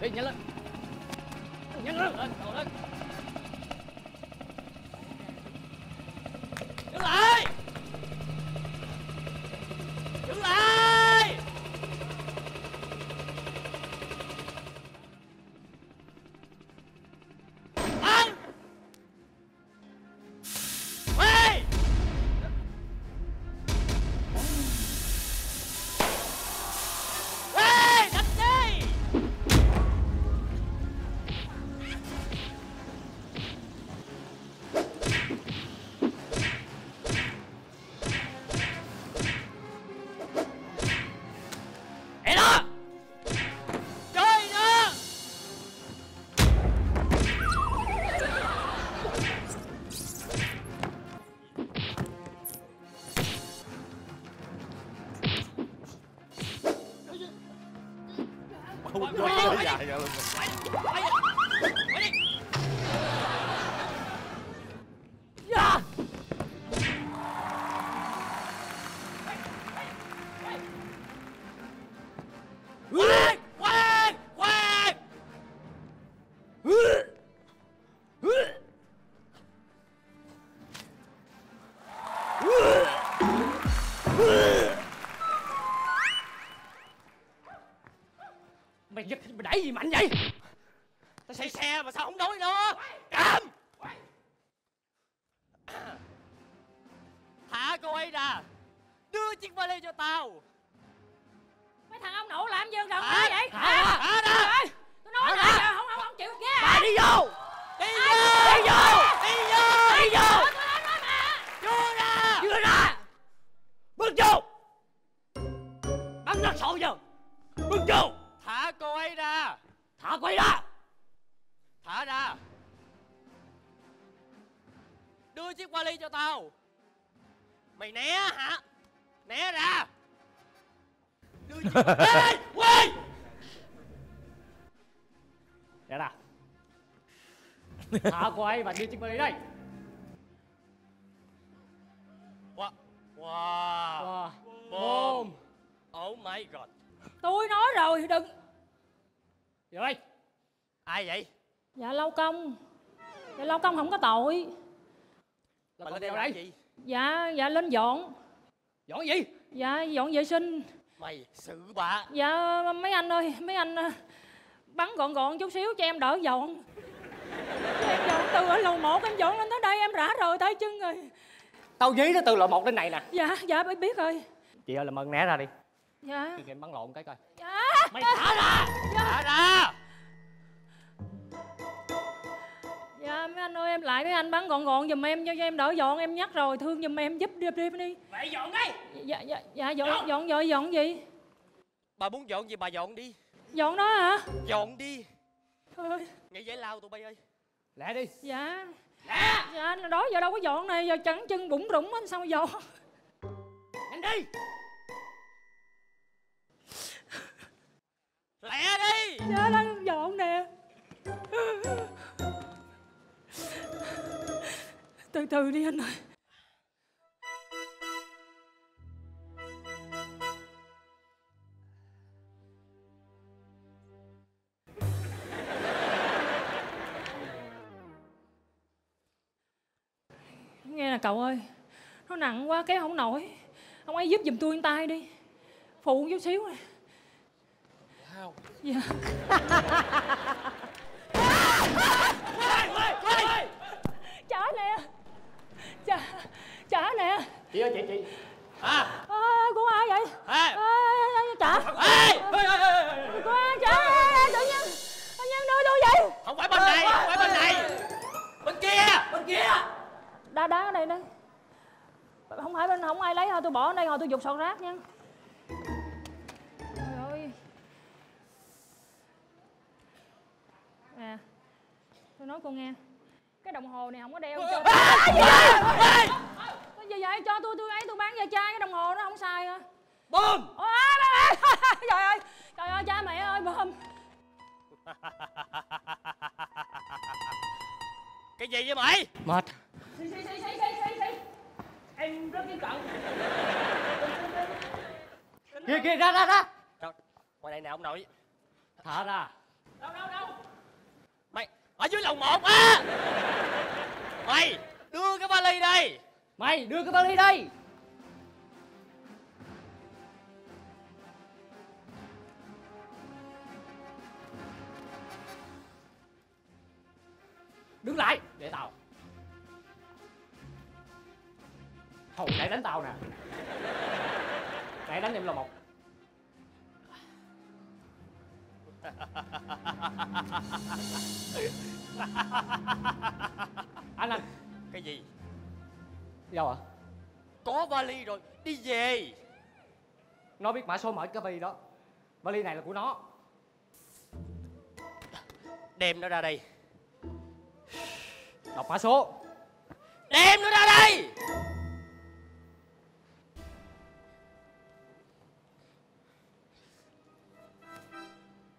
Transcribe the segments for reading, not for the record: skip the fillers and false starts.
Đi, nhanh lên. Nhanh lên, lên, cậu lên. Đứng lại. Đứng lại. Anh. Ê. Ê, đánh đi. Để đó. Chơi nữa. Bông vô nó dài ra luôn. Quay đi. Dạ. Quay, quay, quay. Mày đẩy gì mạnh vậy? Tao xây xe mà sao không nói nữa? Cầm! Thả cô ấy ra! Đưa chiếc vali cho tao! Mấy thằng ông nội làm gì ông đồng thế vậy? Thả ra! Tôi nói là giờ không chịu nghe! Bà đi vô! Đi vô! Đi vô! Đi vô! Đi vô! Tôi nói mà! Chưa ra! Chưa ra! Bước vô! Bắn nó sổ vô! Bước vô! Thả cô ấy ra! Thả cô ấy ra! Thả ra! Đưa chiếc vali cho tao! Mày né hả? Né ra! Đưa chiếc... Ê! Quay! Né ra! Thả cô ấy và đưa chiếc vali đây! Wow! Wow! Boom! Oh my god! Tôi nói rồi đừng. Rồi. Ai vậy? Dạ Lâu Công. Dạ Lâu Công không có tội. Bà lên đây làm gì? Dạ, dạ lên dọn. Dọn gì? Dạ dọn vệ sinh. Mày xử bà. Dạ mấy anh ơi, mấy anh bắn gọn gọn chút xíu cho em đỡ dọn. Em dọn từ ở lầu 1 em dọn lên tới đây em rã rời tay chân rồi. Tao dí nó từ lầu 1 đến này nè. Dạ, dạ biết rồi. Chị ơi làm ơn né ra đi. Dạ. Chị em bắn lộn cái coi. Dạ. Mày thả ra. Dạ. Thả ra. Dạ mấy anh ơi em lại mấy anh bắn gọn gọn giùm em cho em đỡ dọn, em nhắc rồi thương giùm em giúp đi. Vậy dọn đi. Dạ dạ dạ dọn gì? Bà muốn dọn gì bà dọn đi. Dọn đó hả? Dọn đi. Thôi. Nghĩ giải lao tụi bay ơi. Lẹ đi. Dạ. Lẹ. Dạ đó giờ đâu có dọn này, giờ chẳng chân bụng rủng hết sao mà dọn. Nhanh đi. Lẹ đi. Dạ đang dọn nè. Từ từ đi anh ơi. Nghe nè cậu ơi, nó nặng quá kéo không nổi. Ông ấy giúp giùm tôi một tay đi. Phụ chút xíu nè. Dạ. Trả nè. Trả nè. Chị ơi chị. À. Của ai vậy? Trả. Của ai trả? Tự nhiên. Tự nhiên đưa tôi vậy. Không phải bên này, không phải bên này. Bên kia, bên kia. Đá ở đây nè. Không phải bên không ai lấy thôi, tôi bỏ ở đây rồi tôi giục sọt rác nha. À, tôi nói cô nghe, cái đồng hồ này không có đeo cho. Cái gì vậy? Cho tôi ấy tôi bán da chai, cái đồng hồ nó không xài hả? Bơm. Trời ơi, trời ơi cha mẹ ơi bơm. Cái gì vậy mày? Mệt. Em rất nghiêm cận. Kìa ra ra ra. Ngoài này nè ông nội. Thả ra. Đâu? Mày ở dưới lầu 1 á. Mày đưa cái vali đây. Đứng lại, để tao. Thôi lại đánh tao nè. Lại đánh em là một. Anh cái gì? Đi đâu ạ? À? Có vali rồi, đi về. Nó biết mã số mở cái vali đó. Vali này là của nó. Đem nó ra đây. Đọc mã số. Đem nó ra đây.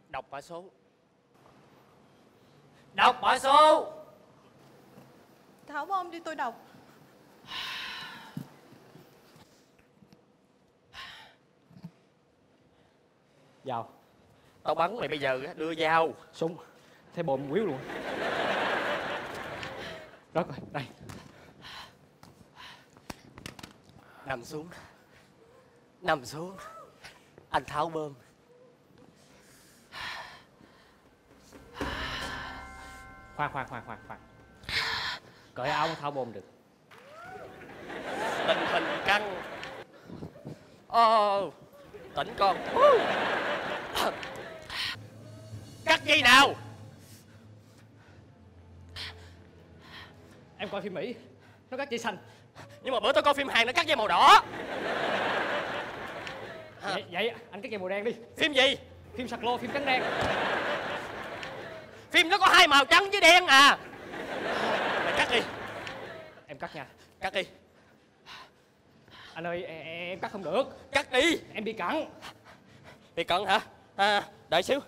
Đọc mã số. Đọc mã số. Thảo bom đi tôi đọc. Dao. Tao bắn mày bây giờ, đưa dao. Súng. Thấy bồn quýu luôn. Đó rồi, đây. Nằm xuống. Nằm xuống. Anh tháo bơm. Khoan. Cởi áo tháo bơm được. Tình hình căng. Ô, tỉnh con. Cắt dây nào. Em coi phim Mỹ, nó cắt dây xanh. Nhưng mà bữa tôi coi phim Hàn nó cắt dây màu đỏ. Vậy anh cắt dây màu đen đi. Phim gì? Phim sạc lô, phim trắng đen. Phim nó có hai màu trắng với đen à. Mày cắt đi. Em cắt nha. Cắt đi. Anh ơi, em cắt không được. Cắt đi. Em bị cận. Bị cận hả? À, đợi xíu.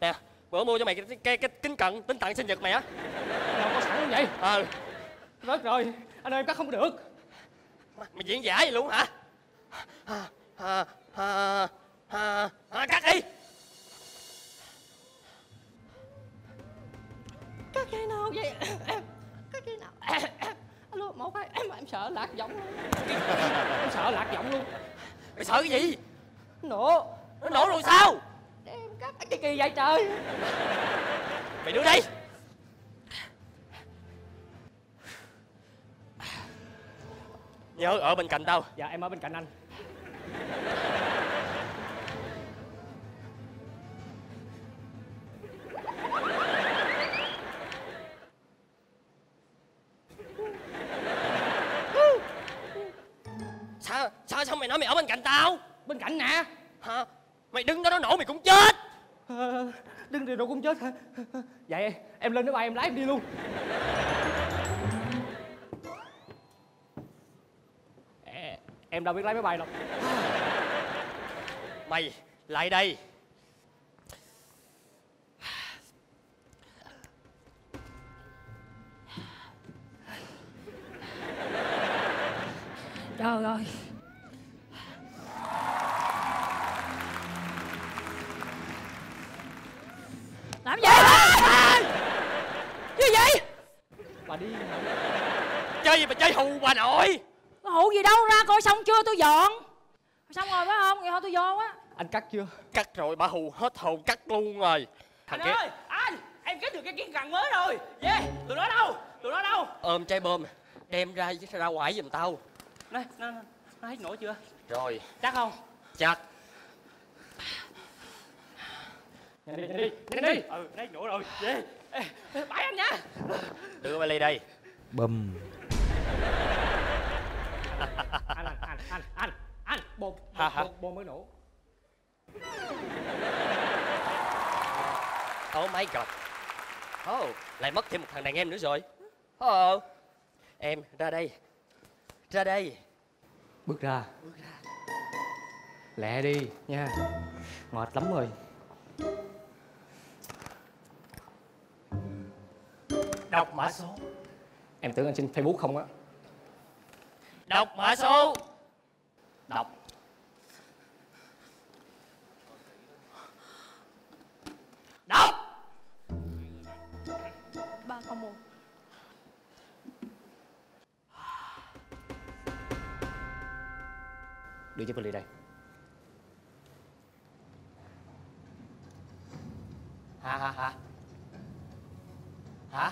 Nè, bữa mua cho mày cái kính cận, tính tặng sinh nhật mày á. Đâu có sẵn không vậy? Ờ. Rớt rồi, anh ơi em cắt không được. Mày diễn giả gì luôn hả? Cắt đi. Cắt dây nào vậy? Cắt dây nào? Alo, một cái em sợ lạc giọng luôn. Em sợ lạc giọng luôn. Mày sợ cái gì? Nổ. Nó nổ rồi sao? Để em cắt cái kỳ vậy trời. Mày đưa đây. Nhớ ở bên cạnh tao. Dạ em ở bên cạnh anh. Sao mày nói mày ở bên cạnh tao? Bên cạnh nè. Hả? Mày đứng đó nó nổ mày cũng chết. Đứng thì nó cũng chết hả? Vậy em lên máy bay em lái em đi luôn. Em đâu biết lái máy bay đâu. Mày lại đây. Trời ơi. Làm gì? Cái gì? Bà đi hả? Chơi gì mà chơi hù bà nội. Hụ gì đâu, ra coi xong chưa tôi dọn. Xong rồi phải không? Vậy thôi tôi vô á. Anh cắt chưa? Cắt rồi, bà hù hết hồn cắt luôn rồi. Anh ơi, anh, em cắt được cái kiến cần mới rồi. Yeah, tụi nó đâu? Ôm chai bơm, đem ra ra ngoài giùm tao. Nó hết nổi chưa? Rồi. Chắc không? Chắc. Nhanh đi. Ừ, nó hết nổi rồi. Yeah. Bãi anh nha. Đưa vali đây. Bùm. Anh bồn mới nổ. Oh my god. Oh, lại mất thêm một thằng đàn em nữa rồi. Oh. Em ra đây. Bước ra. Lẹ đi nha. Mệt lắm rồi. Đọc mã số. Em tưởng anh xin Facebook không á. Đọc mã số. Đọc. Đọc. Đưa chiếc vali đây. Hả?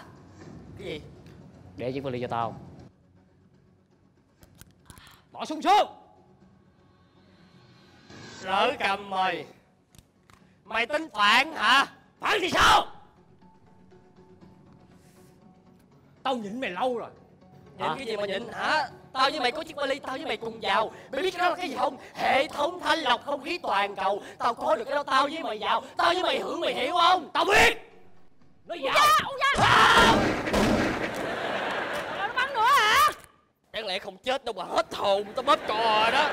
Cái gì? Để chiếc vali cho tao. Bỏ sung sướng. Lỡ cầm mày. Mày tính phản hả? Phản thì sao? Tao nhịn mày lâu rồi. Nhịn cái gì mà nhịn hả? Tao với mày có chiếc vali, tao với mày cùng vào. Mày biết cái đó là cái gì không? Hệ thống thanh lọc không khí toàn cầu. Tao có được cái đó, tao với mày vào, tao với mày hưởng, mày hiểu không? Tao biết. Nó vào. Nó bắn nữa hả? Đáng lẽ không chết đâu mà hết hồn, tao bóp cò rồi đó.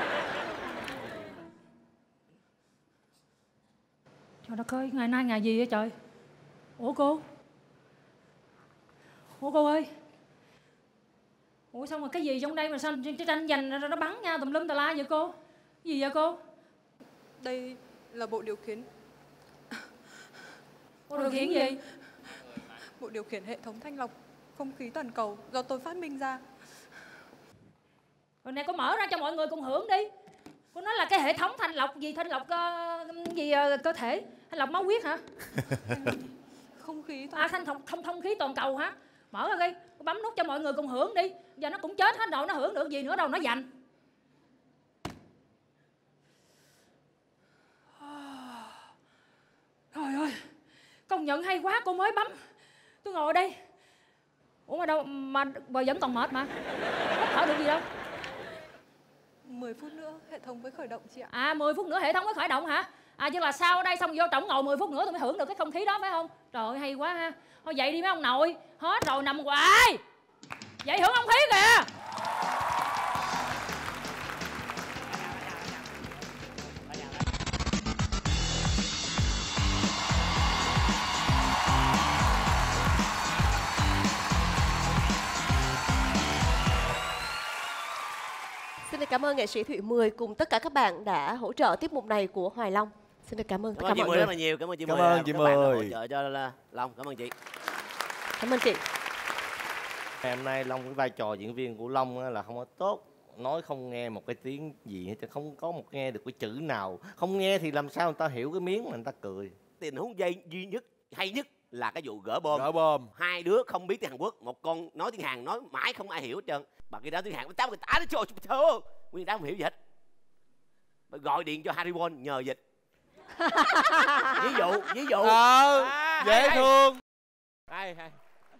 Trời đất ơi, ngày nay ngày gì vậy trời? Ủa cô? Ủa cô ơi? Ủa xong rồi cái gì trong đây mà sao cái tranh giành nó bắn nhau tùm lum tà la vậy cô? Cái gì vậy cô? Đây là bộ điều khiển. Bộ điều khiển gì? Bộ điều khiển hệ thống thanh lọc không khí toàn cầu do tôi phát minh ra. Rồi này cô mở ra cho mọi người cùng hưởng đi. Cô nói là cái hệ thống thanh lọc gì? Thanh lọc gì cơ thể? Thanh lọc máu huyết hả? Không khí toàn... thanh lọc không khí toàn cầu hả? Mở ra đi, cô bấm nút cho mọi người cùng hưởng đi. Giờ nó cũng chết hết rồi, nó hưởng được gì nữa đâu, nó dành. Trời ơi, công nhận hay quá, cô mới bấm. Tôi ngồi đây. Ủa mà đâu, mà vẫn còn mệt mà. Hết thở được gì đâu. 10 phút nữa hệ thống mới khởi động chị ạ. À 10 phút nữa hệ thống mới khởi động hả? À chứ là sau đây xong vô trỏng ngồi 10 phút nữa tôi mới hưởng được cái không khí đó phải không? Trời ơi hay quá ha. Thôi vậy đi mấy ông nội, hết rồi nằm hoài. Vậy hưởng không khí kìa. Xin được cảm ơn nghệ sĩ Thụy Mười cùng tất cả các bạn đã hỗ trợ tiết mục này của Hoài Long. Xin được cảm ơn tất cả mọi người rất là nhiều. Cảm ơn chị Mười. Cảm ơn chị Mười. Các bạn đã hỗ trợ cho Long. Cảm ơn chị. Cảm ơn chị. Ngày hôm nay Long, cái vai trò diễn viên của Long là không có tốt. Nói không nghe một cái tiếng gì hết, không có một nghe được cái chữ nào. Không nghe thì làm sao người ta hiểu cái miếng mà người ta cười. Tình huống dây duy nhất, hay nhất là cái vụ gỡ bom. Gỡ bom. Hai đứa không biết tiếng Hàn Quốc, một con nói tiếng Hàn, nói mãi không ai hiểu hết trơn. Bà kia đó tiếng Hàn, tao người ta nó trời ơi, nguyên đám không hiểu gì hết. Bà gọi điện cho Harry Won nhờ dịch. Ví dụ. Dễ thương.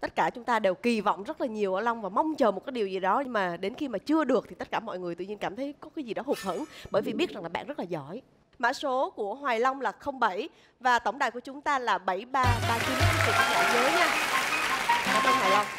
Tất cả chúng ta đều kỳ vọng rất là nhiều ở Long và mong chờ một cái điều gì đó, nhưng mà đến khi mà chưa được thì tất cả mọi người tự nhiên cảm thấy có cái gì đó hụt hẫng, bởi vì biết rằng là bạn rất là giỏi. Mã số của Hoài Long là 07 và tổng đài của chúng ta là 7339. Các bạn nhớ nha. Cảm ơn Hoài Long.